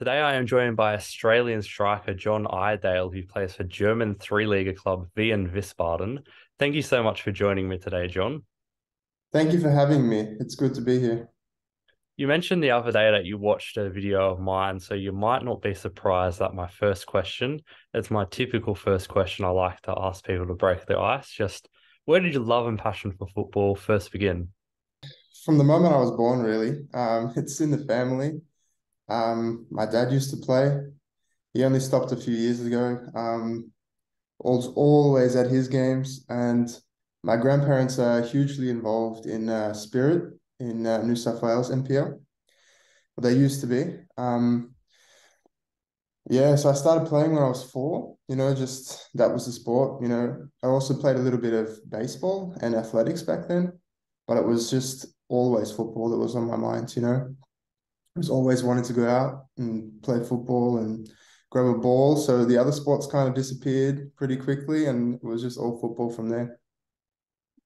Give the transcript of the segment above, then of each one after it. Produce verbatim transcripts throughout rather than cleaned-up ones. Today I am joined by Australian striker John Iredale, who plays for German three-league club Wehen Wiesbaden. Thank you so much for joining me today, John. Thank you for having me. It's good to be here. You mentioned the other day that you watched a video of mine, so you might not be surprised that my first question, it's my typical first question I like to ask people to break the ice, just where did your love and passion for football first begin? From the moment I was born, really. Um, it's in the family. Um, my dad used to play. He only stopped a few years ago. Um, was always at his games, and my grandparents are hugely involved in uh, Spirit in uh, New South Wales N P L. They used to be. Um, yeah, so I started playing when I was four. You know, just that was the sport. You know, I also played a little bit of baseball and athletics back then, but it was just always football that was on my mind. You know. I was always wanting to go out and play football and grab a ball. So the other sports kind of disappeared pretty quickly, and it was just all football from there.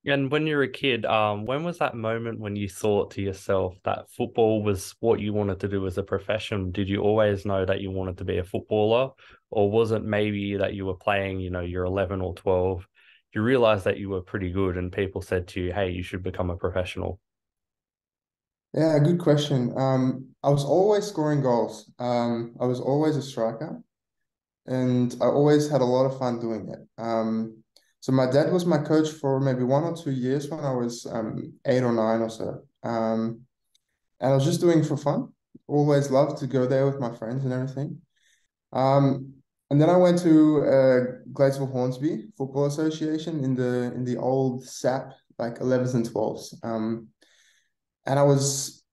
And when you were a kid, um, when was that moment when you thought to yourself that football was what you wanted to do as a profession? Did you always know that you wanted to be a footballer? Or was it maybe that you were playing, you know, you're eleven or twelve, you realized that you were pretty good and people said to you, hey, you should become a professional? Yeah, good question. Um, I was always scoring goals. Um, I was always a striker, and I always had a lot of fun doing it. Um, so my dad was my coach for maybe one or two years when I was um, eight or nine or so. Um, and I was just doing it for fun. Always loved to go there with my friends and everything. Um, and then I went to uh, Gladesville Hornsby Football Association in the in the old S A P, like elevens and twelves. Um, And I was,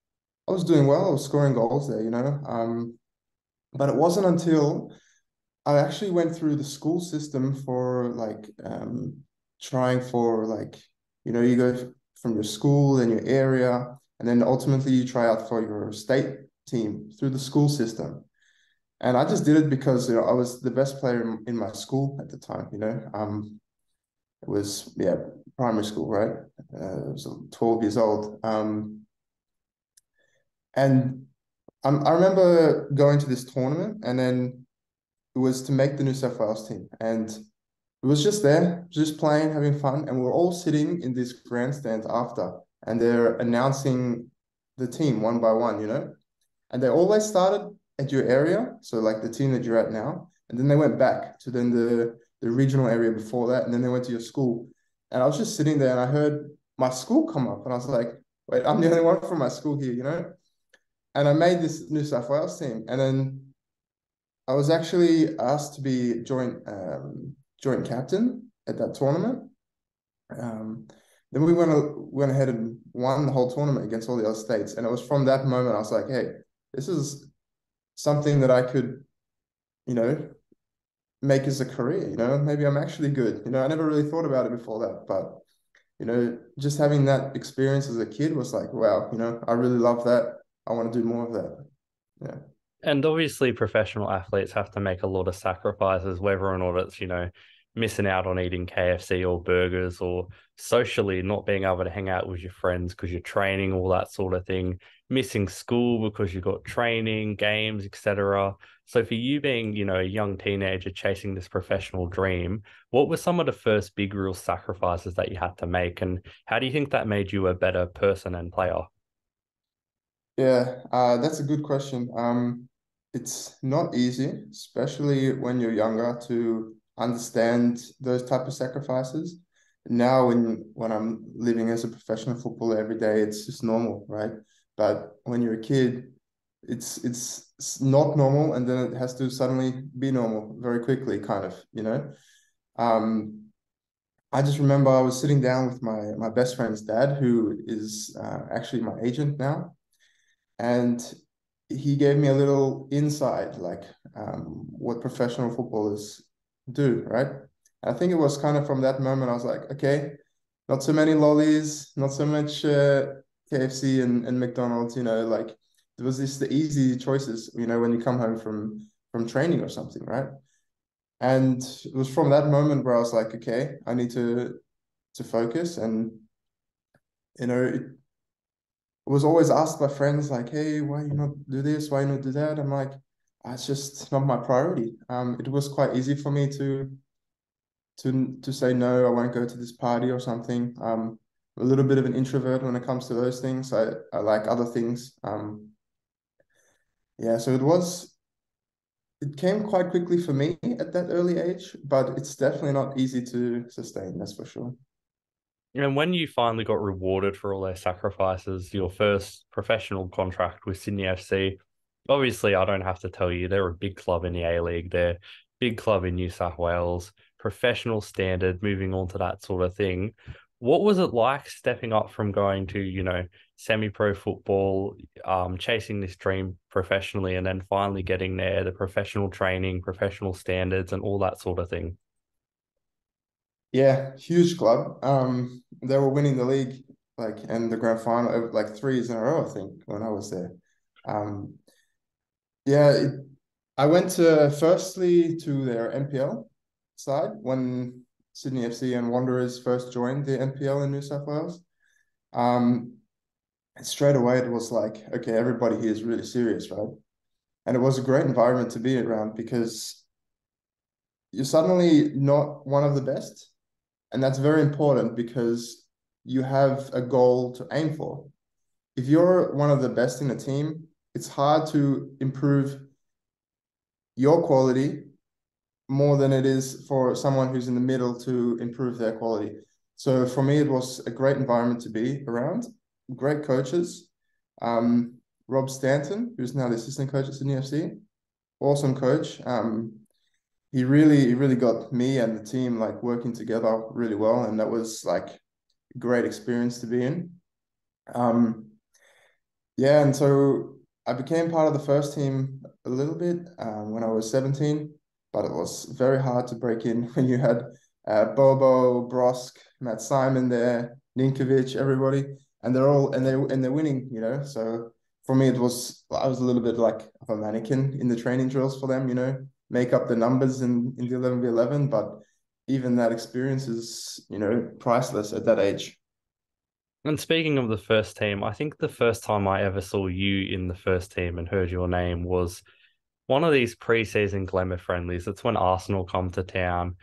I was doing well. I was scoring goals there, you know. Um, but it wasn't until I actually went through the school system for like um, trying for like, you know, you go from your school and your area, and then ultimately you try out for your state team through the school system. And I just did it because, you know, I was the best player in, in my school at the time, you know. Um, it was yeah, primary school, right? Uh, I was twelve years old. Um, And um, I remember going to this tournament, and then it was to make the New South Wales team. And it was just there, just playing, having fun. And we were all sitting in this grandstand after, and they're announcing the team one by one, you know. And they always started at your area, so like the team that you're at now. And then they went back to then the, the regional area before that, and then they went to your school. And I was just sitting there, and I heard my school come up, and I was like, wait, I'm the only one from my school here, you know. And I made this New South Wales team, and then I was actually asked to be joint um, joint captain at that tournament. Um, then we went went ahead and won the whole tournament against all the other states, and it was from that moment I was like, "Hey, this is something that I could, you know, make as a career. You know, maybe I'm actually good. You know, I never really thought about it before that, but you know, just having that experience as a kid was like, wow, you know, I really love that." I want to do more of that. Yeah. And obviously professional athletes have to make a lot of sacrifices, whether or not it's, you know, missing out on eating K F C or burgers, or socially not being able to hang out with your friends because you're training, all that sort of thing, missing school because you've got training, games, et cetera. So for you being, you know, a young teenager chasing this professional dream, what were some of the first big real sacrifices that you had to make? And how do you think that made you a better person and player? Yeah, uh, that's a good question. Um, it's not easy, especially when you're younger, to understand those type of sacrifices. Now, when when I'm living as a professional footballer every day, it's just normal, right? But when you're a kid, it's it's, it's not normal, and then it has to suddenly be normal very quickly, kind of, you know. Um, I just remember I was sitting down with my my best friend's dad, who is uh, actually my agent now. And he gave me a little insight, like um, what professional footballers do, right? And I think it was kind of from that moment, I was like, okay, not so many lollies, not so much uh, K F C and, and McDonald's, you know, like there was this the easy choices, you know, when you come home from, from training or something, right? And it was from that moment where I was like, okay, I need to, to focus. And, you know, it, I was always asked by friends, like, hey, why you not do this? Why you not do that? I'm like, it's just not my priority. Um, it was quite easy for me to to to say no, I won't go to this party or something. Um, I'm a little bit of an introvert when it comes to those things. I, I like other things. Um, yeah, so it was, it came quite quickly for me at that early age, but it's definitely not easy to sustain, that's for sure. And when you finally got rewarded for all their sacrifices, your first professional contract with Sydney F C, obviously I don't have to tell you, they're a big club in the A-League, they're a big club in New South Wales, professional standard, moving on to that sort of thing. What was it like stepping up from going to, you know, semi-pro football, um, chasing this dream professionally and then finally getting there, the professional training, professional standards and all that sort of thing? Yeah, huge club. Um, they were winning the league, like, and the grand final, like three years in a row, I think, when I was there. Um, yeah, it, I went to firstly to their N P L side when Sydney F C and Wanderers first joined the N P L in New South Wales. Um, and straight away it was like, okay, everybody here is really serious, right? And it was a great environment to be around because you're suddenly not one of the best. And that's very important because you have a goal to aim for. If you're one of the best in a team, it's hard to improve your quality more than it is for someone who's in the middle to improve their quality. So for me, it was a great environment to be around, great coaches. Um, Rob Stanton, who's now the assistant coach at Sydney F C, awesome coach. Um, He really, he really got me and the team like working together really well, and that was like a great experience to be in. Um, yeah, and so I became part of the first team a little bit um, when I was seventeen, but it was very hard to break in when you had uh, Bobo, Brosk, Matt Simon there, Ninkovic, everybody, and they're all and they and they're winning, you know. So for me, it was I was a little bit like of a mannequin in the training drills for them, you know. Make up the numbers in, in the eleven v eleven, but even that experience is, you know, priceless at that age. And speaking of the first team, I think the first time I ever saw you in the first team and heard your name was one of these preseason glamour friendlies. It's when Arsenal come to town,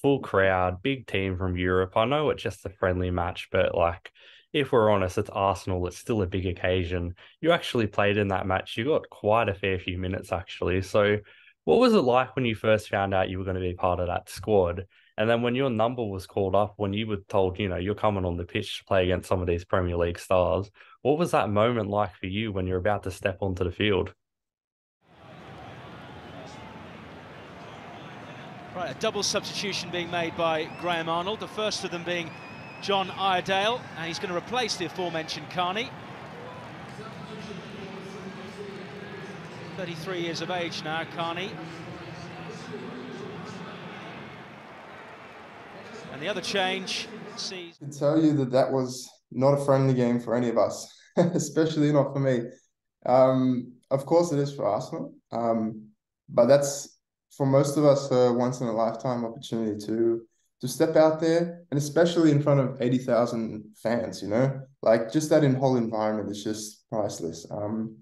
full crowd, big team from Europe. I know it's just a friendly match, but like, if we're honest, it's Arsenal. It's still a big occasion. You actually played in that match. You got quite a fair few minutes, actually. So what was it like when you first found out you were going to be part of that squad? And then when your number was called up, when you were told, you know, you're coming on the pitch to play against some of these Premier League stars, what was that moment like for you when you're about to step onto the field? Right, a double substitution being made by Graham Arnold, the first of them being John Iredale, and he's going to replace the aforementioned Carney. thirty-three years of age now, Carney. And the other change sees... I can tell you that that was not a friendly game for any of us, especially not for me. Um, of course it is for Arsenal, um, but that's for most of us a once-in-a-lifetime opportunity to, to step out there, and especially in front of eighty thousand fans, you know? Like, just that in whole environment is just priceless. Um,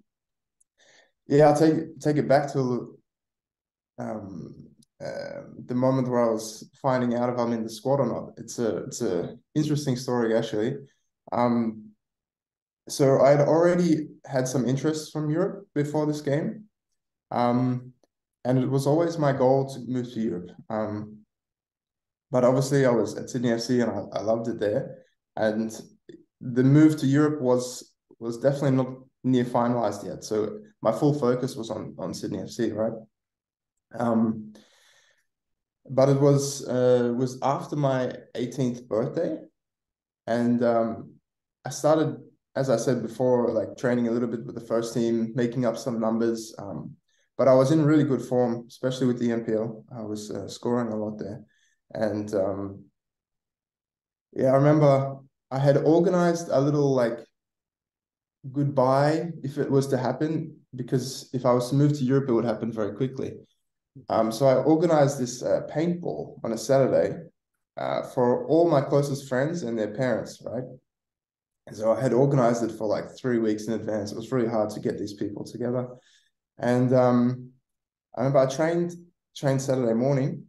Yeah, I'll take, take it back to um, uh, the moment where I was finding out if I'm in the squad or not. It's a it's a interesting story, actually. Um, so I'd already had some interest from Europe before this game. Um, and it was always my goal to move to Europe. Um, but obviously I was at Sydney F C and I, I loved it there. And the move to Europe was was definitely not near finalized yet. So my full focus was on, on Sydney F C, right? Um, but it was uh, was after my eighteenth birthday. And um, I started, as I said before, like training a little bit with the first team, making up some numbers. Um, but I was in really good form, especially with the N P L. I was uh, scoring a lot there. And um, yeah, I remember I had organized a little like goodbye if it was to happen, because if I was to move to Europe, it would happen very quickly. Um, so I organized this uh, paintball on a Saturday uh, for all my closest friends and their parents, right? And so I had organized it for like three weeks in advance. It was really hard to get these people together. And um, I remember I trained trained Saturday morning,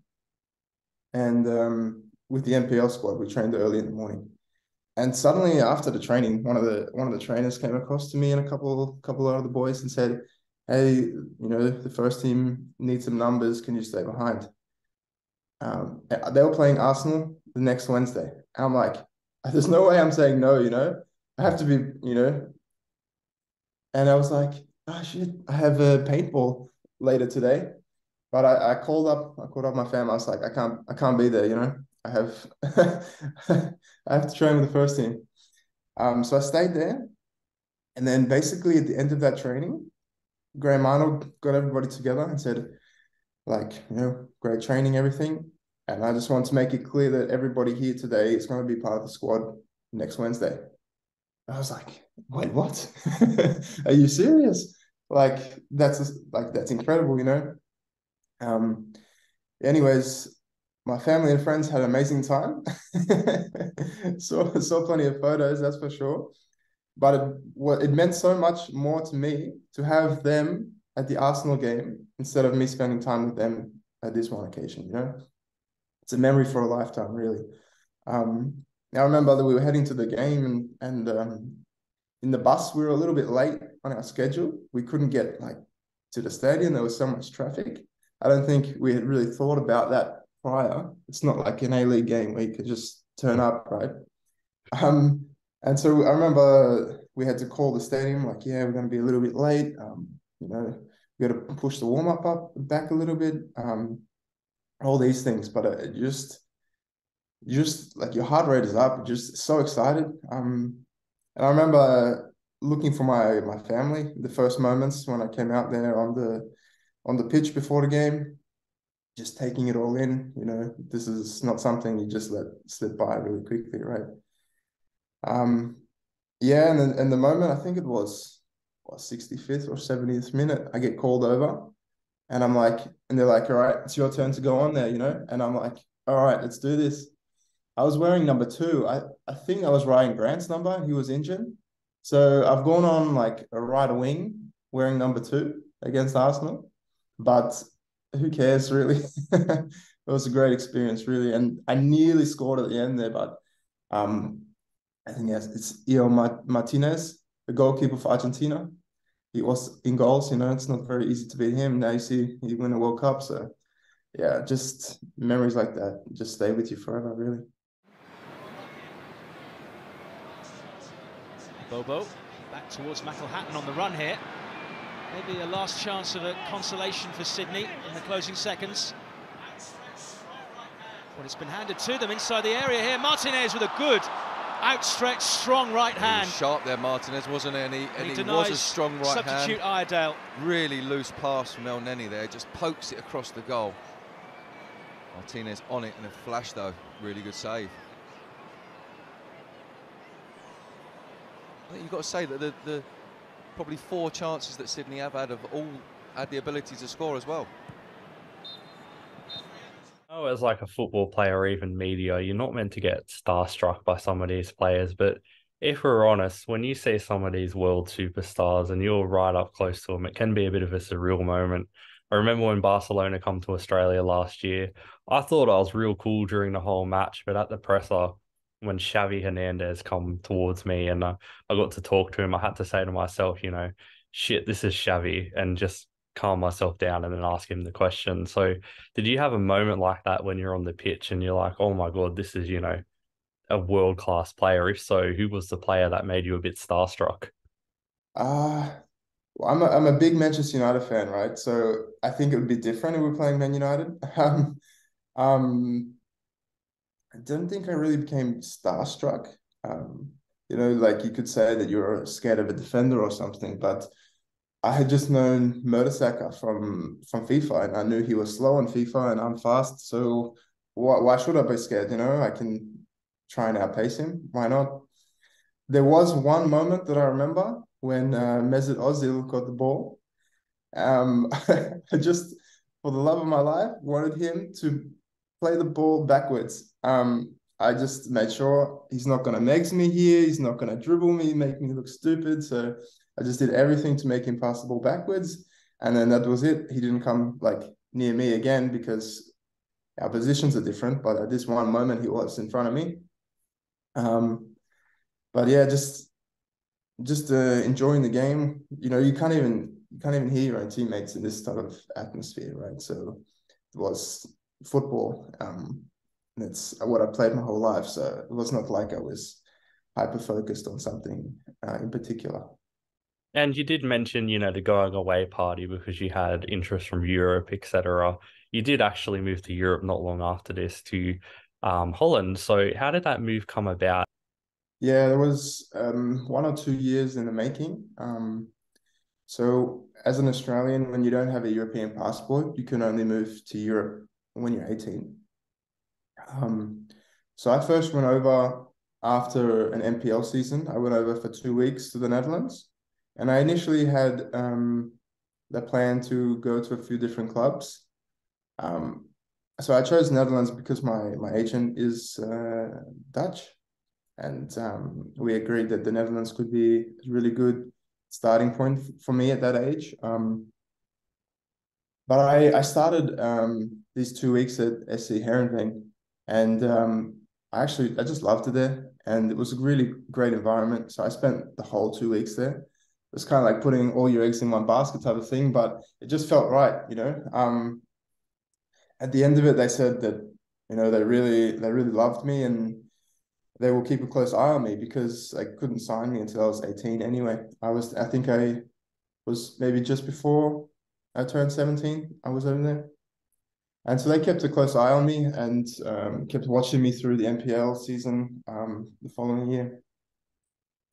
and um, with the N P L squad, we trained early in the morning. And suddenly, after the training, one of the one of the trainers came across to me and a couple couple of other boys and said, "Hey, you know, the first team needs some numbers. Can you stay behind?" Um, they were playing Arsenal the next Wednesday. And I'm like, "There's no way I'm saying no. You know, I have to be. You know." And I was like, "Oh shit! I have a paintball later today." But I, I called up. I called up my family. I was like, "I can't. I can't be there. You know." I have I have to train with the first team. Um, so I stayed there. And then basically at the end of that training, Graham Arnold got everybody together and said, like, you know, great training, everything. And I just want to make it clear that everybody here today is going to be part of the squad next Wednesday. I was like, wait, what? Are you serious? Like, that's just, like that's incredible, you know? Um, anyways, my family and friends had an amazing time. saw, saw plenty of photos, that's for sure. But it, what, it meant so much more to me to have them at the Arsenal game instead of me spending time with them at this one occasion, you know? It's a memory for a lifetime, really. Um, I remember that we were heading to the game and, and um, in the bus, we were a little bit late on our schedule. We couldn't get like to the stadium. There was so much traffic. I don't think we had really thought about that prior. It's not like an A-League game where you could just turn up, right? Um, and so I remember we had to call the stadium, like, yeah, we're going to be a little bit late. Um, you know, we got to push the warm-up up back a little bit. Um, all these things, but it just, just like your heart rate is up. Just so excited. Um, and I remember looking for my my family the first moments when I came out there on the on the pitch before the game. Just taking it all in, you know, this is not something you just let slip by really quickly, right? Um, yeah, and then, and the moment, I think it was what, sixty-fifth or seventieth minute, I get called over and I'm like, and they're like, all right, it's your turn to go on there, you know? And I'm like, all right, let's do this. I was wearing number two. I, I think I was Ryan Grant's number. He was injured. So I've gone on like a right wing wearing number two against Arsenal, but who cares, really? It was a great experience, really. And I nearly scored at the end there, but um, I think yes, it's Ío Martínez, the goalkeeper for Argentina. He was in goals, you know, it's not very easy to beat him. Now you see he won the World Cup. So, yeah, just memories like that just stay with you forever, really. Bobo back towards McElhattan on the run here. Maybe a last chance of a consolation for Sydney in the closing seconds. Well, it's been handed to them inside the area here. Martinez with a good, outstretched, strong right hand. Sharp there, Martinez, wasn't he? And he, and he, he was a strong right substitute hand. Substitute Iredale. Really loose pass from Elneny there, just pokes it across the goal. Martinez on it in a flash, though. Really good save. I think you've got to say that the... the probably four chances that Sydney have had have all had the ability to score as well. Oh, as like a football player or even media, you're not meant to get starstruck by some of these players, but if we're honest, when you see some of these world superstars and you're right up close to them, it can be a bit of a surreal moment. I remember when Barcelona come to Australia last year, I thought I was real cool during the whole match, but at the presser, when Xavi Hernandez come towards me and I, I got to talk to him, I had to say to myself, you know, shit, this is Xavi, and just calm myself down and then ask him the question. So did you have a moment like that when you're on the pitch and you're like, oh my God, this is, you know, a world-class player? If so, who was the player that made you a bit starstruck? Uh, well, I'm, a, I'm a big Manchester United fan, right? So I think it would be different if we were playing Man United. um, um I don't think I really became starstruck. Um, you know, like you could say that you're scared of a defender or something, but I had just known Mertesacker from, from FIFA, and I knew he was slow on FIFA and I'm fast. So why, why should I be scared? You know, I can try and outpace him. Why not? There was one moment that I remember when uh, Mesut Ozil got the ball. Um, I just, for the love of my life, wanted him to play the ball backwards. Um, I just made sure he's not going to megs me here. He's not going to dribble me, make me look stupid. So I just did everything to make him pass the ball backwards. And then that was it. He didn't come like near me again because our positions are different. But at this one moment, he was in front of me. Um, but yeah, just just uh, enjoying the game. You know, you can't even you can't even hear your own teammates in this type of atmosphere, right? So it was football. Um, and it's what I played my whole life. So it was not like I was hyper focused on something uh, in particular. And you did mention, you know, the going away party because you had interest from Europe, et cetera. You did actually move to Europe not long after this to um, Holland. So how did that move come about? Yeah, there was um, one or two years in the making. Um, so as an Australian, when you don't have a European passport, you can only move to Europe when you're eighteen. Um, so I first went over after an M P L season. I went over for two weeks to the Netherlands. And I initially had um, the plan to go to a few different clubs. Um, so I chose Netherlands because my, my agent is uh, Dutch. And um, we agreed that the Netherlands could be a really good starting point f- for me at that age. Um, but I, I started um, these two weeks at S C Heerenveen. And um, I actually, I just loved it there. And it was a really great environment. So I spent the whole two weeks there. It's kind of like putting all your eggs in one basket type of thing, but it just felt right, you know. Um, at the end of it, they said that, you know, they really they really loved me and they will keep a close eye on me because they couldn't sign me until I was eighteen anyway. I was I think I was maybe just before I turned seventeen, I was over there. And so they kept a close eye on me and um, kept watching me through the N P L season um, the following year.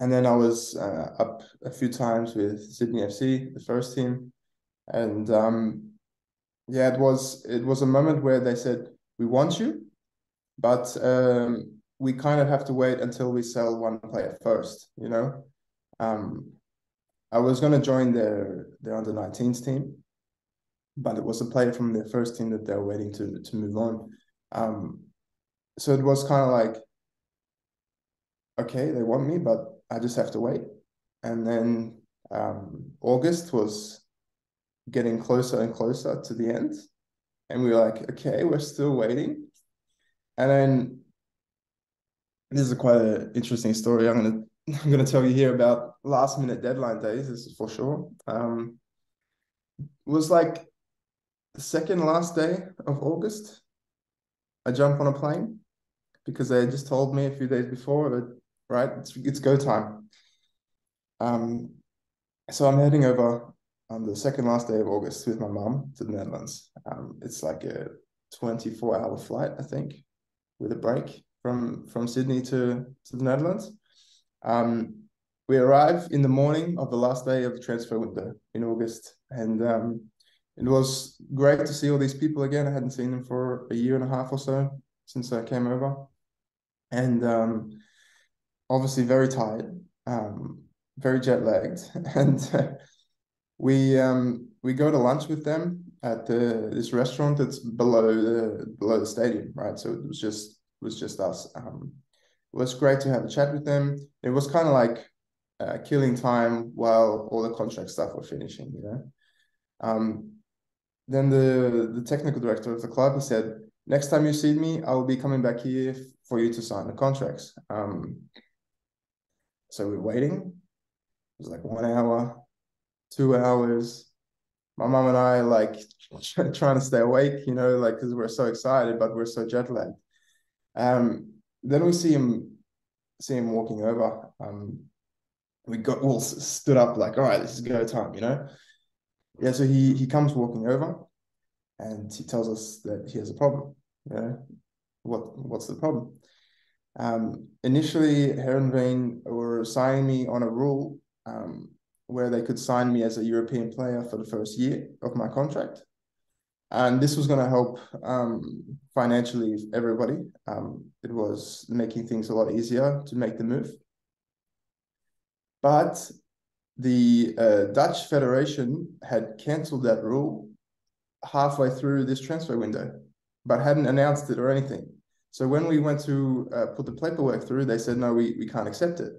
And then I was uh, up a few times with Sydney F C, the first team. And um, yeah, it was it was a moment where they said, we want you, but um, we kind of have to wait until we sell one player first, you know? Um, I was going to join their, their under nineteens team, but it was a player from their first team that they were waiting to, to move on. Um, so it was kind of like, okay, they want me, but I just have to wait. And then um, August was getting closer and closer to the end. And we were like, okay, we're still waiting. And then this is quite an interesting story. I'm going to I'm gonna tell you here about last minute deadline days, this is for sure. Um, it was like the second last day of August. I jump on a plane because they had just told me a few days before that, right, it's, it's go time. Um, so I'm heading over on the second last day of August with my mum to the Netherlands. Um, it's like a twenty-four hour flight, I think, with a break from, from Sydney to, to the Netherlands. Um, we arrive in the morning of the last day of the transfer window in August. And um, it was great to see all these people again. I hadn't seen them for a year and a half or so since I came over. And um, obviously very tired, um, very jet lagged, and uh, we um, we go to lunch with them at the, this restaurant that's below the below the stadium, right? So it was just it was just us. Um, it was great to have a chat with them. It was kind of like uh, killing time while all the contract stuff were finishing, you know. Um, then the the technical director of the club, he said, next time you see me, I will be coming back here for you to sign the contracts. Um, so we're waiting. It was like one hour, two hours. My mom and I like trying to stay awake, you know, like because we're so excited, but we're so jet lagged. Um, then we see him, see him walking over. Um, we got all stood up, like, all right, this is go time, you know. Yeah, so he he comes walking over. And he tells us that he has a problem. You know, what what's the problem? Um, initially, Heerenveen were signing me on a rule um, where they could sign me as a European player for the first year of my contract, and this was going to help um, financially everybody. Um, it was making things a lot easier to make the move. But the uh, Dutch Federation had cancelled that rule halfway through this transfer window, but hadn't announced it or anything. So when we went to uh, put the paperwork through, they said, no, we, we can't accept it.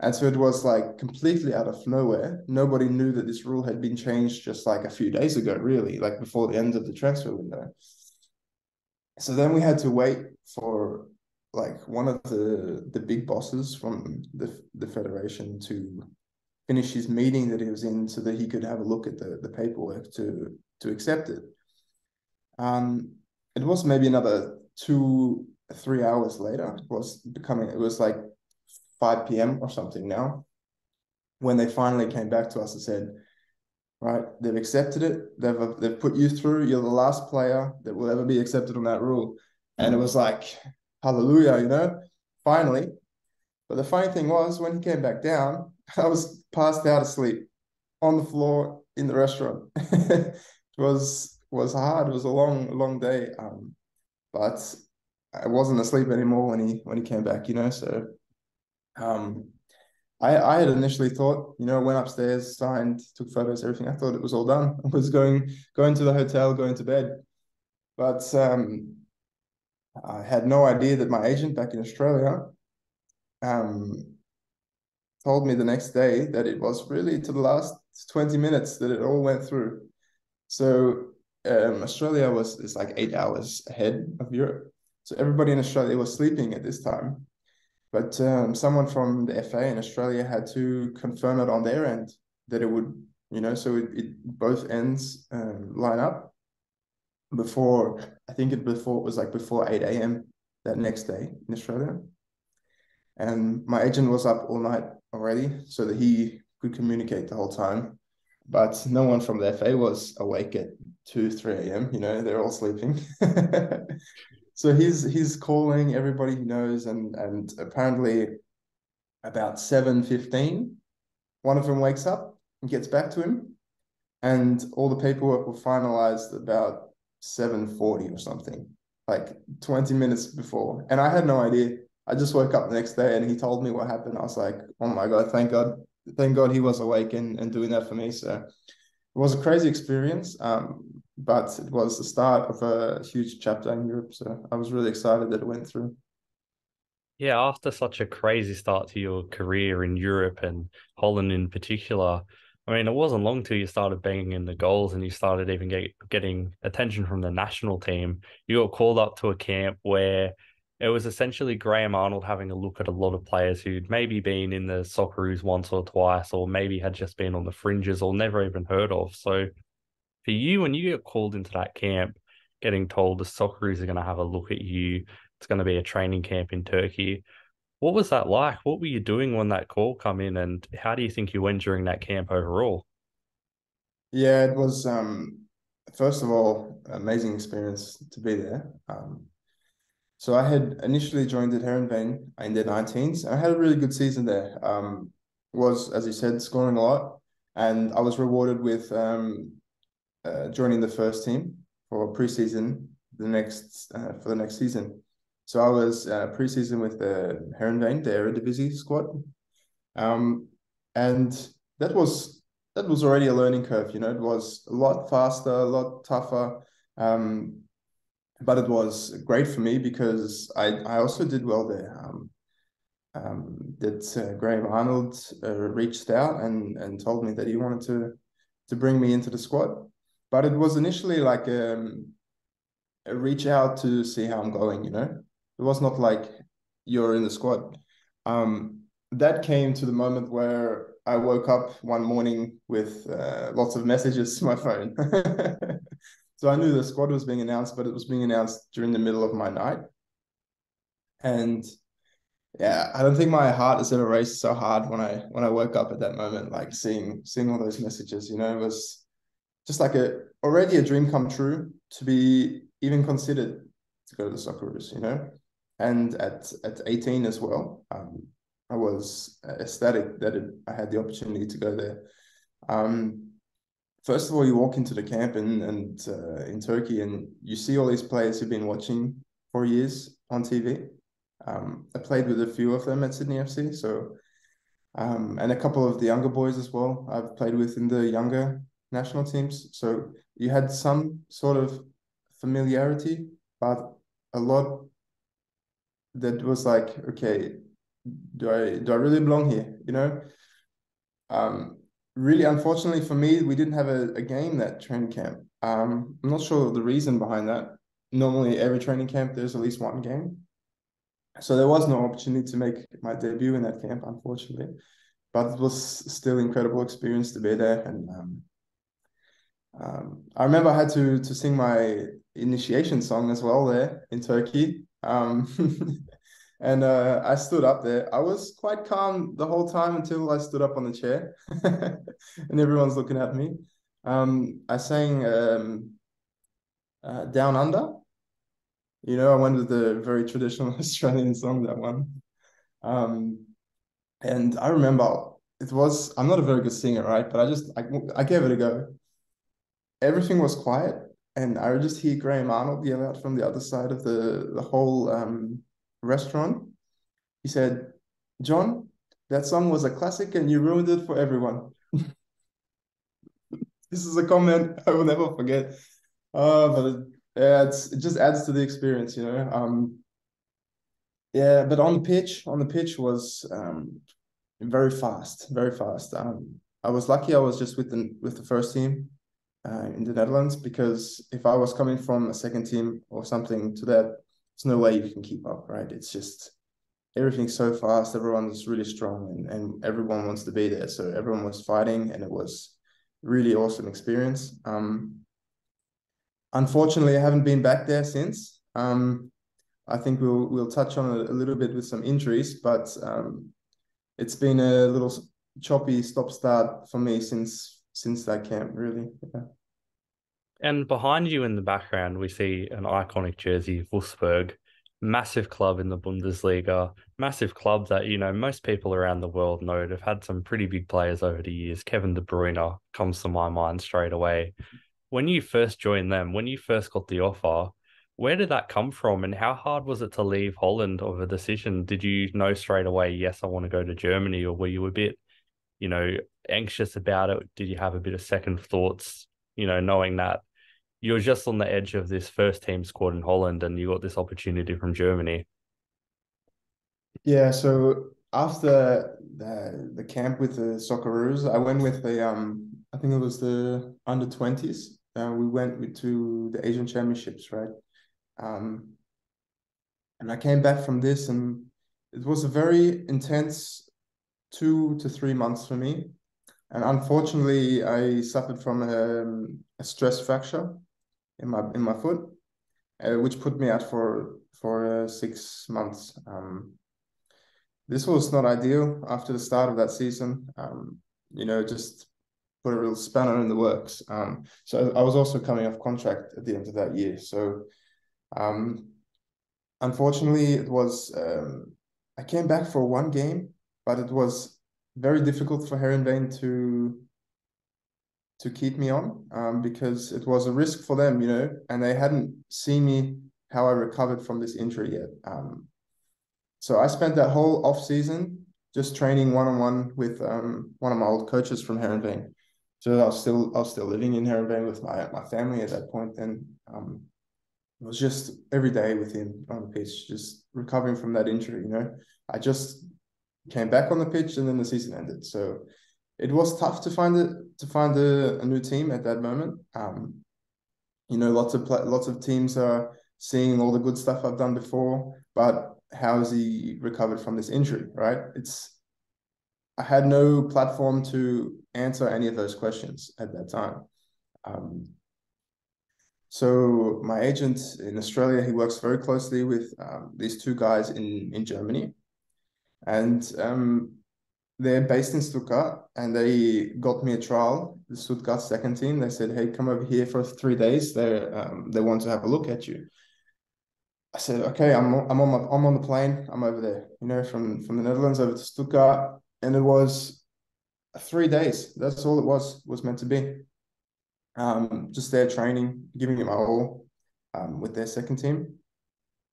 And so it was like completely out of nowhere. Nobody knew that this rule had been changed just like a few days ago, really, like before the end of the transfer window. So then we had to wait for like one of the, the big bosses from the, the federation to finish his meeting that he was in so that he could have a look at the, the paperwork to, to accept it. Um, it was maybe another two, three hours later. It was becoming, it was like five p.m. or something now, when they finally came back to us and said, right, they've accepted it. They've they've put you through. You're the last player that will ever be accepted on that rule. And it was like, hallelujah, you know, finally. But the funny thing was, when he came back down, I was passed out asleep on the floor in the restaurant. It was was hard. It was a long, long day. Um, but I wasn't asleep anymore when he when he came back, you know. So um, I I had initially thought, you know, went upstairs, signed, took photos, everything. I thought it was all done. I was going going to the hotel, going to bed. But um, I had no idea that my agent back in Australia um. told me the next day that it was really to the last twenty minutes that it all went through. So um, Australia was is like eight hours ahead of Europe. So everybody in Australia was sleeping at this time. But um, someone from the F A in Australia had to confirm it on their end that it would, you know, so it, it both ends um, line up before, I think it before it was like before eight a.m. that next day in Australia. And my agent was up all night already so that he could communicate the whole time, but no one from the F A was awake at two, three a.m. You know, they're all sleeping. So he's he's calling everybody he knows, and and apparently about seven fifteen, one of them wakes up and gets back to him, and all the paperwork were finalized about seven forty or something, like twenty minutes before. And I had no idea. I just woke up the next day and he told me what happened. I was like, oh my God, thank God. Thank God he was awake and, and doing that for me. So it was a crazy experience, um, but it was the start of a huge chapter in Europe. So I was really excited that it went through. Yeah, after such a crazy start to your career in Europe and Holland in particular, I mean, it wasn't long till you started banging in the goals and you started even get, getting attention from the national team. You got called up to a camp where it was essentially Graham Arnold having a look at a lot of players who'd maybe been in the Socceroos once or twice, or maybe had just been on the fringes or never even heard of. So for you, when you get called into that camp, getting told the Socceroos are going to have a look at you, it's going to be a training camp in Turkey, what was that like? What were you doing when that call come in, and how do you think you went during that camp overall? Yeah, it was, um, first of all, an amazing experience to be there. Um, So I had initially joined at Heerenveen in the nineteens, and I had a really good season there. Um, was, as you said, scoring a lot, and I was rewarded with um, uh, joining the first team for preseason the next uh, for the next season. So I was uh, preseason with the Heerenveen, the Eredivisie squad, um, and that was that was already a learning curve. You know, it was a lot faster, a lot tougher. Um, But it was great for me because I, I also did well there. Um, um, that uh, Graham Arnold uh, reached out and, and told me that he wanted to to bring me into the squad. But it was initially like um, a reach out to see how I'm going, you know. It was not like you're in the squad. Um, that came to the moment where I woke up one morning with uh, lots of messages to my phone. So I knew the squad was being announced, but it was being announced during the middle of my night. And yeah, I don't think my heart has ever raced so hard when I when I woke up at that moment, like seeing seeing all those messages, you know. It was just like a already a dream come true to be even considered to go to the Socceroos, you know. And at, at eighteen as well, um, I was ecstatic that it, I had the opportunity to go there. Um, First of all, you walk into the camp and, and uh, in Turkey, and you see all these players you've been watching for years on T V. Um, I played with a few of them at Sydney F C, so um, and a couple of the younger boys as well. I've played with in the younger national teams, so you had some sort of familiarity, but a lot that was like, okay, do I do I really belong here? You know, um, really, unfortunately for me, we didn't have a, a game that training camp. Um, I'm not sure the reason behind that. Normally, every training camp, there's at least one game. So there was no opportunity to make my debut in that camp, unfortunately. But it was still an incredible experience to be there. And um, um, I remember I had to, to sing my initiation song as well there in Turkey. Um, and uh, I stood up there. I was quite calm the whole time until I stood up on the chair. And everyone's looking at me. Um, I sang um, uh, Down Under. You know, I went with the very traditional Australian song, that one. Um, and I remember it was, I'm not a very good singer, right? But I just, I, I gave it a go. Everything was quiet. And I would just hear Graham Arnold yell out from the other side of the, the whole um, restaurant. He said, "John, that song was a classic and you ruined it for everyone." This is a comment I will never forget. Uh, but it, yeah, it's, it just adds to the experience, you know. Um, yeah, but on the pitch, on the pitch was um, very fast, very fast. Um, I was lucky I was just with the, with the first team uh, in the Netherlands, because if I was coming from a second team or something to that, there's no way you can keep up, right? It's just everything's so fast. Everyone's really strong and, and everyone wants to be there. So everyone was fighting and it was really awesome experience. Um, unfortunately, I haven't been back there since. Um, I think we'll we'll touch on it a little bit with some injuries, but um, it's been a little choppy stop-start for me since since that camp, really. Yeah. And behind you in the background, we see an iconic jersey, Wolfsburg, massive club in the Bundesliga, massive club that, you know, most people around the world know. They've had some pretty big players over the years. Kevin De Bruyne comes to my mind straight away. When you first joined them, when you first got the offer, where did that come from and how hard was it to leave Holland of a decision? Did you know straight away, yes, I want to go to Germany, or were you a bit, you know, anxious about it? Did you have a bit of second thoughts, you know, knowing that you're just on the edge of this first team squad in Holland and you got this opportunity from Germany? Yeah, so after the, the camp with the Socceroos, I went with the, um, I think it was the under twenties. Uh, we went with, to the Asian Championships, right? Um, and I came back from this and it was a very intense two to three months for me. And unfortunately, I suffered from a, a stress fracture in my in my foot, uh, which put me out for for uh, six months. Um, this was not ideal. After the start of that season, um, you know, just put a real spanner in the works. Um, so I was also coming off contract at the end of that year. So, um, unfortunately, it was um, I came back for one game, but it was very difficult for Heerenveen to. to keep me on um, because it was a risk for them, you know, and they hadn't seen me how I recovered from this injury yet. Um, so I spent that whole off season just training one-on-one with um, one of my old coaches from Heerenveen. So I was still I was still living in Heerenveen with my my family at that point. Then um, it was just every day with him on the pitch, just recovering from that injury. You know, I just came back on the pitch and then the season ended. So it was tough to find it to find a, a new team at that moment. Um, you know, lots of lots of teams are seeing all the good stuff I've done before, but how has he recovered from this injury, right? It's I had no platform to answer any of those questions at that time. Um, so my agent in Australia, he works very closely with um, these two guys in in Germany, and. Um, They're based in Stuttgart and they got me a trial, the Stuttgart second team. They said, "Hey, come over here for three days. They um, they want to have a look at you." I said, "Okay, I'm I'm on my I'm on the plane. I'm over there, you know, from from the Netherlands over to Stuttgart." And it was three days. That's all it was was meant to be. Um, just their training, giving it my all um, with their second team,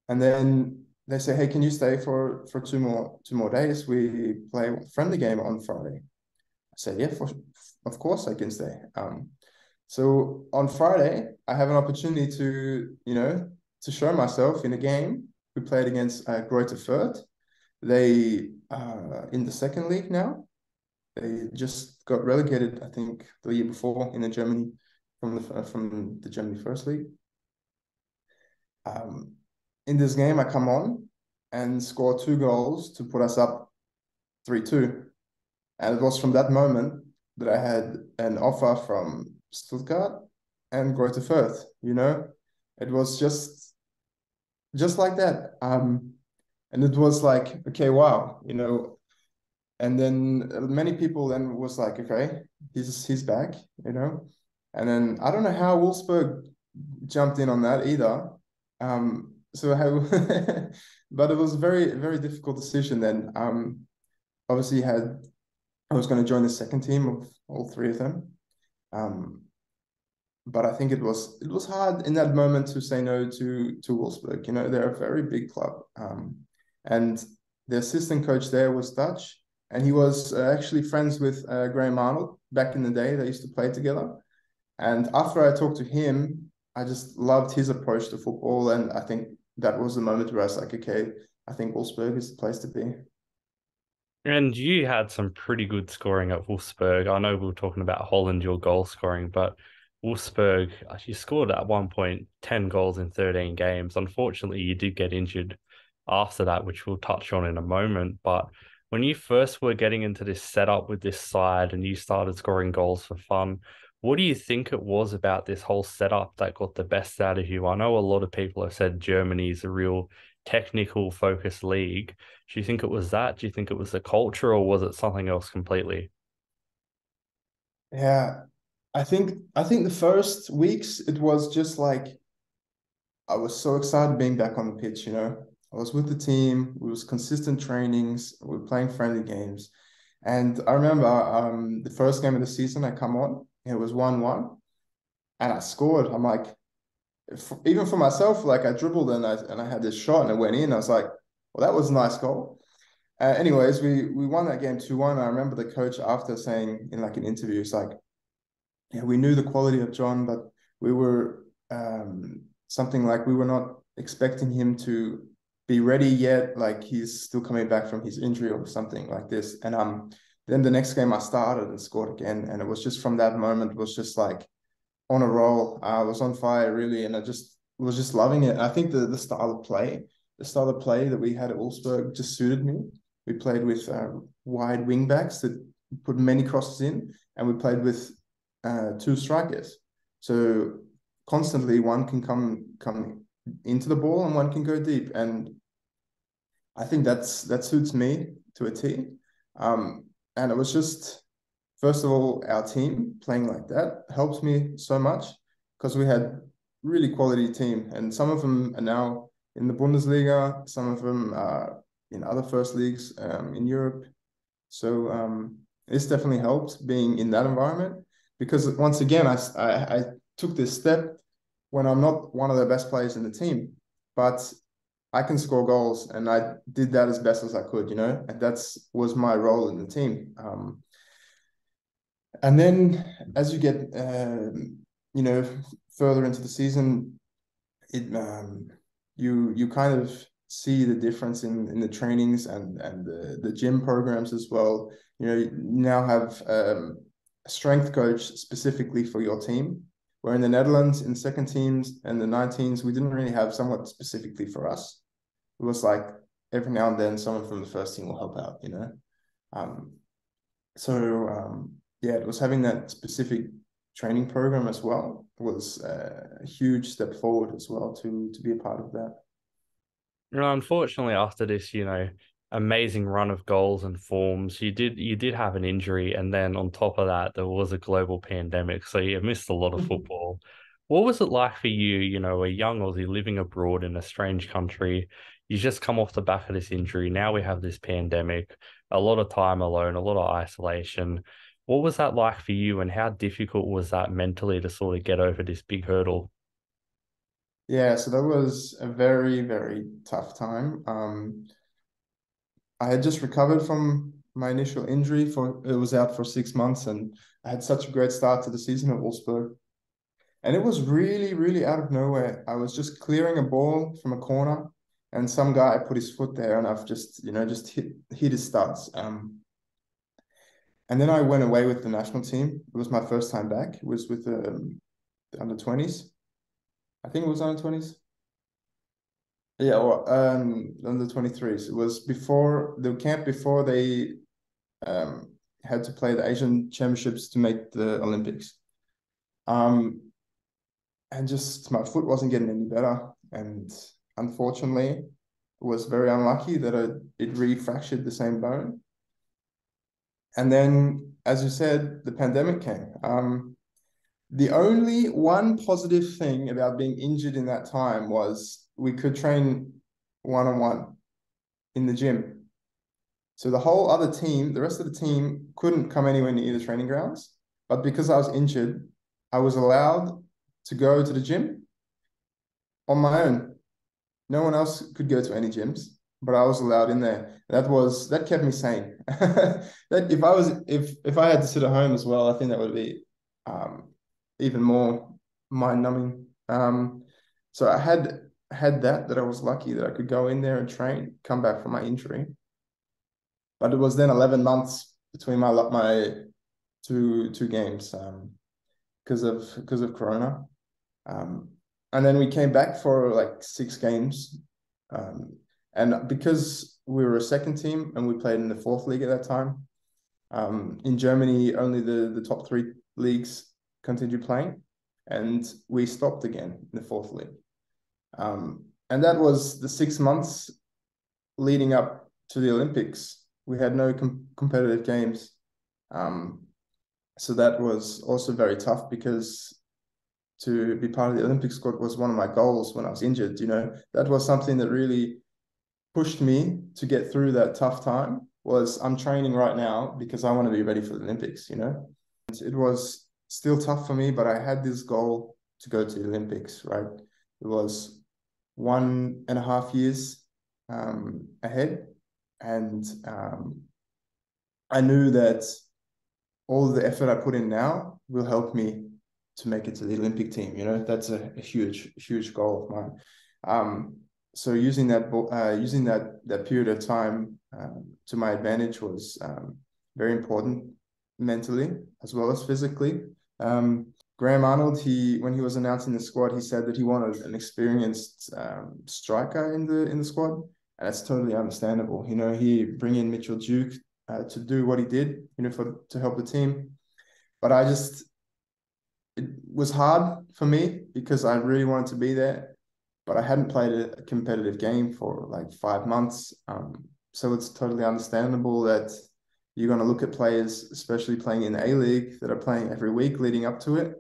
and then. They say, "Hey, can you stay for, for two more two more days? We play a friendly game on Friday." I said, "Yeah, for, of course I can stay." Um, so on Friday, I have an opportunity to, you know, to show myself in a game. We played against uh, Greuther Fürth. They uh, in the second league now. They just got relegated, I think, the year before in the Germany from the from the Germany First League. Um, in this game, I come on and score two goals to put us up three two. And it was from that moment that I had an offer from Stuttgart and Greuther Fürth. You know, it was just, just like that. Um, and it was like, okay, wow, you know. And then many people then was like, okay, he's he's back, you know. And then I don't know how Wolfsburg jumped in on that either. Um, so how, but it was a very, very difficult decision then. Um, obviously had, I was going to join the second team of all three of them. Um, but I think it was, it was hard in that moment to say no to, to Wolfsburg. You know, they're a very big club. Um, and the assistant coach there was Dutch, and he was uh, actually friends with uh, Graham Arnold back in the day. They used to play together. And after I talked to him, I just loved his approach to football, and I think that was the moment where I was like, okay, I think Wolfsburg is the place to be. And you had some pretty good scoring at Wolfsburg. I know we were talking about Holland, your goal scoring, but Wolfsburg, you scored at one point ten goals in thirteen games. Unfortunately, you did get injured after that, which we'll touch on in a moment. But when you first were getting into this setup with this side and you started scoring goals for fun, what do you think it was about this whole setup that got the best out of you? I know a lot of people have said Germany is a real technical focused league. Do you think it was that? Do you think it was the culture, or was it something else completely? Yeah, I think I think the first weeks it was just like, I was so excited being back on the pitch, you know. I was with the team, it was consistent trainings, we were playing friendly games. And I remember um, the first game of the season I come on, it was one one, and I scored. I'm like, if, even for myself, like I dribbled and I and I had this shot and it went in. I was like, well, that was a nice goal. Uh, anyways, we we won that game two one. I remember the coach after saying in like an interview, it's like, yeah, we knew the quality of John, but we were um, something like we were not expecting him to be ready yet. Like he's still coming back from his injury or something like this. And um. Then the next game I started and scored again. And it was just from that moment, was just like on a roll. I was on fire really. And I just was just loving it. And I think the, the style of play, the style of play that we had at Wolfsburg just suited me. We played with uh, wide wing backs that put many crosses in, and we played with uh, two strikers. So constantly one can come, come into the ball and one can go deep. And I think that's, that suits me to a T. Um, And it was just, first of all, our team playing like that helped me so much, because we had really quality team, and some of them are now in the Bundesliga, some of them are in other first leagues um, in Europe. So um, this definitely helped being in that environment, because once again, I, I, I took this step when I'm not one of the best players in the team, but I can score goals, and I did that as best as I could, you know, and that's was my role in the team. Um, and then as you get, uh, you know, further into the season, it um, you you kind of see the difference in, in the trainings and, and the, the gym programs as well. You know, you now have um, a strength coach specifically for your team. Where in the Netherlands, in second teams and the nineteens, we didn't really have someone specifically for us. It was like every now and then someone from the first team will help out, you know. Um, so, um, yeah, it was having that specific training program as well was uh, a huge step forward as well to, to be a part of that. You know, unfortunately, after this, you know, amazing run of goals and forms, you did you did have an injury, and then on top of that there was a global pandemic, so you missed a lot of football. What was it like for you, you know, a young Aussie living abroad in a strange country? You just come off the back of this injury, now we have this pandemic, a lot of time alone, a lot of isolation. What was that like for you, and how difficult was that mentally to sort of get over this big hurdle? Yeah, so that was a very, very tough time. um I had just recovered from my initial injury. For it was out for six months, and I had such a great start to the season at Wolfsburg. And it was really, really out of nowhere. I was just clearing a ball from a corner, and some guy put his foot there, and I've just, you know, just hit hit his studs. Um, and then I went away with the national team. It was my first time back. It was with um, the under twenties. I think it was under twenties. Yeah, or um, under twenty-threes. It was before the camp before they um, had to play the Asian Championships to make the Olympics. Um, and just my foot wasn't getting any better, and unfortunately, was very unlucky that I, it refractured the same bone. And then, as you said, the pandemic came. Um, the only one positive thing about being injured in that time was we could train one-on-one in the gym. So the whole other team, the rest of the team, couldn't come anywhere near the training grounds. But because I was injured, I was allowed to go to the gym on my own. No one else could go to any gyms, but I was allowed in there. That was that kept me sane. That if I was if if I had to sit at home as well, I think that would be um, even more mind numbing. Um, so I had had that that I was lucky that I could go in there and train, come back from my injury. But it was then eleven months between my my two two games um, because of because of Corona. Um, And then we came back for like six games. Um, and because we were a second team and we played in the fourth league at that time, um, in Germany, only the, the top three leagues continued playing. And we stopped again in the fourth league. Um, and that was the six months leading up to the Olympics. We had no com- competitive games. Um, so that was also very tough because to be part of the Olympic squad was one of my goals when I was injured. You know, that was something that really pushed me to get through that tough time was I'm training right now because I want to be ready for the Olympics, you know. It was still tough for me, but I had this goal to go to the Olympics, right? It was one and a half years um, ahead. And um, I knew that all the effort I put in now will help me to make it to the Olympic team, you know. That's a, a huge, huge goal of mine. Um, so using that, uh, using that that period of time um, to my advantage was um, very important mentally as well as physically. Um, Graham Arnold, he when he was announcing the squad, he said that he wanted an experienced um, striker in the in the squad, and that's totally understandable. You know, he bring in Mitchell Duke uh, to do what he did, you know, for to help the team, but I just. It was hard for me because I really wanted to be there, but I hadn't played a competitive game for like five months. Um, so it's totally understandable that you're going to look at players, especially playing in the A-League, that are playing every week leading up to it.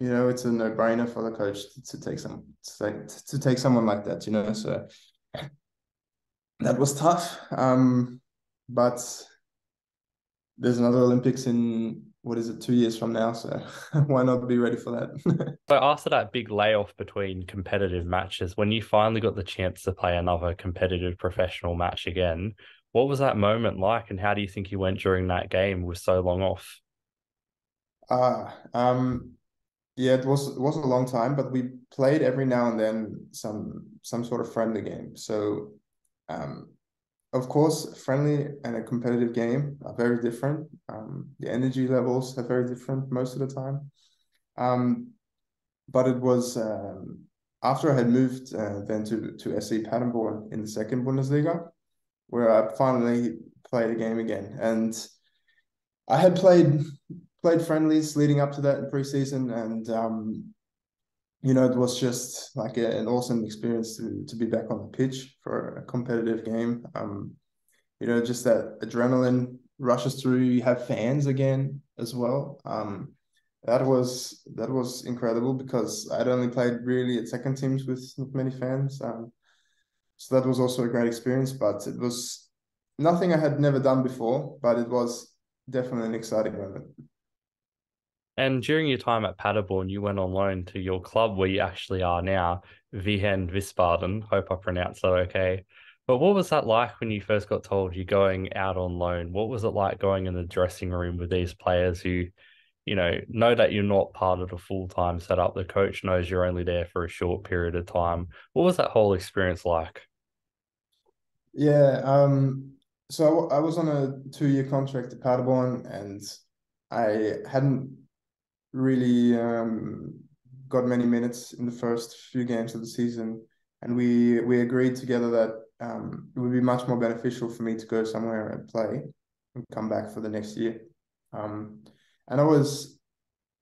You know, it's a no-brainer for the coach to, to take some to take, to take someone like that, you know. So that was tough. Um, but there's another Olympics in... what is it, two years from now? So why not be ready for that? So after that big layoff between competitive matches, when you finally got the chance to play another competitive professional match again, what was that moment like, and how do you think you went during that game with so long off? Uh, um, yeah, it was it was a long time, but we played every now and then some some sort of friendly game. So, um, of course, friendly and a competitive game are very different. Um, the energy levels are very different most of the time. Um, but it was um, after I had moved uh, then to, to S C Paderborn in the second Bundesliga, where I finally played a game again. And I had played played friendlies leading up to that in preseason. And, um, you know, it was just like a, an awesome experience to, to be back on the pitch for a competitive game. Um, you know, just that adrenaline rushes through. You have fans again as well. Um, that was that was incredible because I'd only played really at second teams with not many fans. Um, so that was also a great experience, but it was nothing I had never done before, but it was definitely an exciting moment. And during your time at Paderborn, you went on loan to your club where you actually are now, Wehen Wiesbaden. Hope I pronounced that okay. But what was that like when you first got told you're going out on loan? What was it like going in the dressing room with these players who, you know, know that you're not part of the full-time setup? The coach knows you're only there for a short period of time. What was that whole experience like? Yeah, um, so I was on a two-year contract at Paderborn, and I hadn't really um, got many minutes in the first few games of the season, and we we agreed together that um, it would be much more beneficial for me to go somewhere and play and come back for the next year. Um, and I was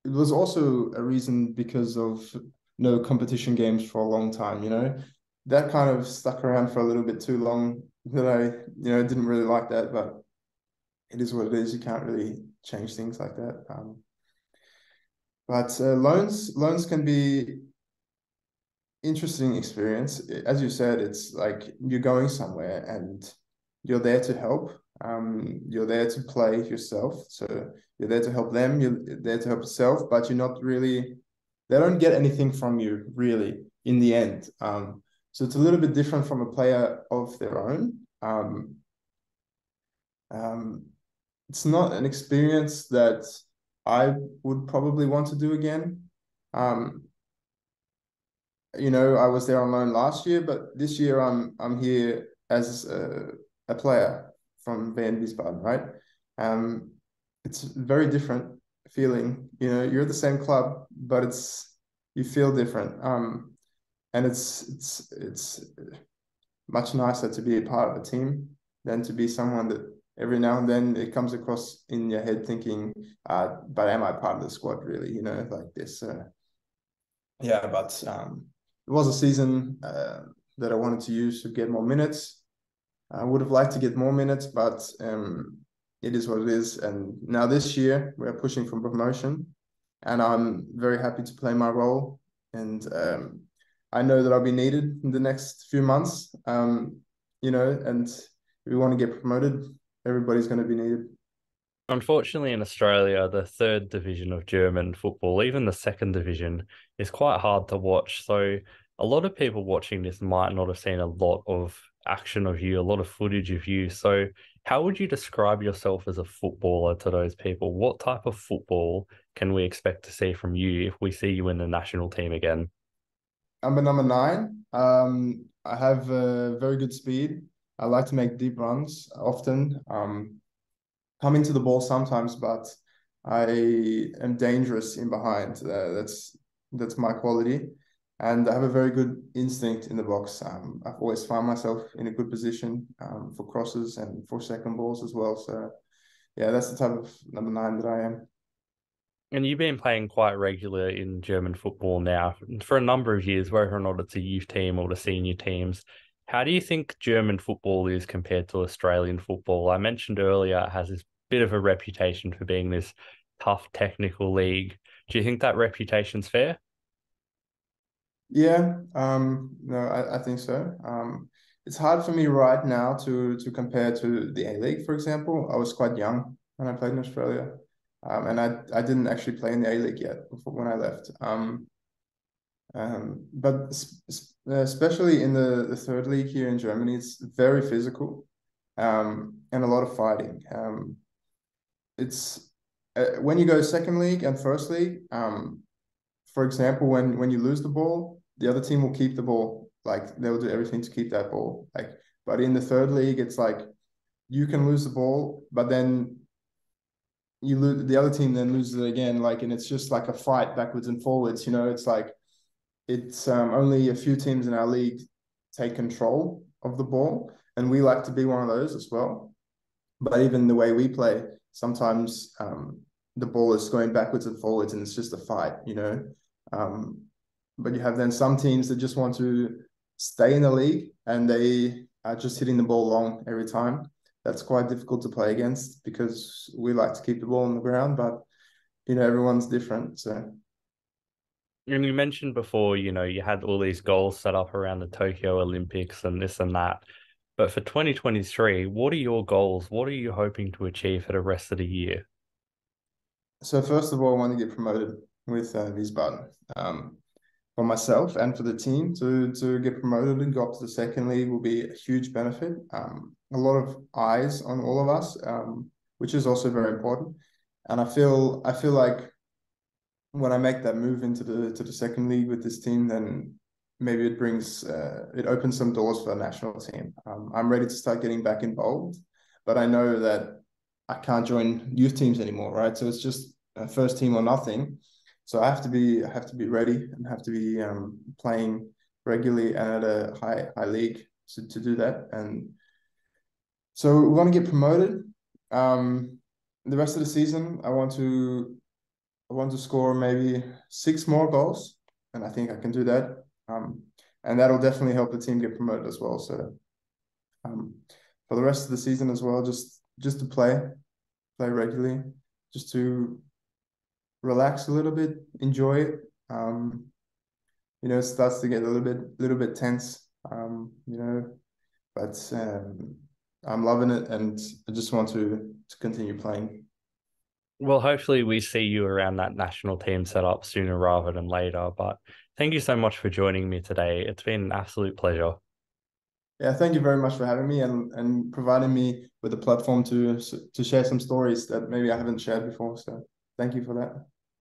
it was also a reason because of no competition games for a long time, you know. That kind of stuck around for a little bit too long that I, you know, didn't really like that, but it is what it is. You can't really change things like that. Um, but uh, loans, loans can be interesting experience. As you said, it's like you're going somewhere and you're there to help. Um, you're there to play yourself. So you're there to help them. You're there to help yourself, but you're not really, they don't get anything from you really in the end. Um, So it's a little bit different from a player of their own. Um, um, it's not an experience that I would probably want to do again. Um, you know, I was there on loan last year, but this year I'm I'm here as a, a player from Wehen Wiesbaden, right? Um, it's a very different feeling. You know, you're at the same club, but it's you feel different. Um, And it's it's it's much nicer to be a part of a team than to be someone that every now and then it comes across in your head thinking, uh, but am I part of the squad really? You know, like this. Uh, yeah, but um, it was a season uh, that I wanted to use to get more minutes. I would have liked to get more minutes, but um, it is what it is. And now this year we're pushing for promotion, and I'm very happy to play my role. And um, I know that I'll be needed in the next few months, um, you know, and if we want to get promoted, everybody's going to be needed. Unfortunately, in Australia, the third division of German football, even the second division, is quite hard to watch. So a lot of people watching this might not have seen a lot of action of you, a lot of footage of you. So how would you describe yourself as a footballer to those people? What type of football can we expect to see from you if we see you in the national team again? I'm a number nine. Um, I have uh, very good speed. I like to make deep runs often. Um, come into the ball sometimes, but I am dangerous in behind. Uh, that's that's my quality, and I have a very good instinct in the box. Um, I've always found myself in a good position um, for crosses and for second balls as well. So, yeah, that's the type of number nine that I am. And you've been playing quite regular in German football now for a number of years, whether or not it's a youth team or the senior teams. How do you think German football is compared to Australian football? I mentioned earlier it has this bit of a reputation for being this tough technical league. Do you think that reputation's fair? Yeah, um, no, I, I think so. Um, it's hard for me right now to, to compare to the A-League, for example. I was quite young when I played in Australia. Um, and I, I didn't actually play in the A-League yet before, when I left. Um, um, but especially in the, the third league here in Germany, it's very physical um, and a lot of fighting. Um, it's uh, when you go second league and first league, um, for example, when, when you lose the ball, the other team will keep the ball. Like they will do everything to keep that ball. Like, but in the third league, it's like you can lose the ball, but then you lose the other team, then loses it again. Like, and it's just like a fight backwards and forwards. You know, it's like it's um, only a few teams in our league take control of the ball, and we like to be one of those as well. But even the way we play, sometimes um, the ball is going backwards and forwards, and it's just a fight. You know, um, but you have then some teams that just want to stay in the league, and they are just hitting the ball long every time. That's quite difficult to play against because we like to keep the ball on the ground, but, you know, everyone's different. So, and you mentioned before, you know, you had all these goals set up around the Tokyo Olympics and this and that. But for twenty twenty-three, what are your goals? What are you hoping to achieve for the rest of the year? So, first of all, I want to get promoted with uh, Wiesbaden um, for myself and for the team. To, to get promoted and go up to the second league will be a huge benefit. Um, a lot of eyes on all of us, um, which is also very important. And I feel I feel like when I make that move into the to the second league with this team, then maybe it brings, uh, it opens some doors for the national team. Um, I'm ready to start getting back involved, but I know that I can't join youth teams anymore, right? So it's just a first team or nothing. So I have to be, I have to be ready and have to be um, playing regularly and at a high high league to, to do that. And so we want to get promoted. Um, the rest of the season, I want to, I want to score maybe six more goals, and I think I can do that. Um, and that'll definitely help the team get promoted as well. So um, for the rest of the season as well, just just to play, play regularly, just to relax a little bit, enjoy it. Um, you know, it starts to get a little bit, little bit tense. Um, you know, but um, I'm loving it, and I just want to to continue playing. Well, hopefully we see you around that national team setup sooner rather than later. But thank you so much for joining me today. It's been an absolute pleasure. Yeah, thank you very much for having me and, and providing me with a platform to to share some stories that maybe I haven't shared before. So thank you for that.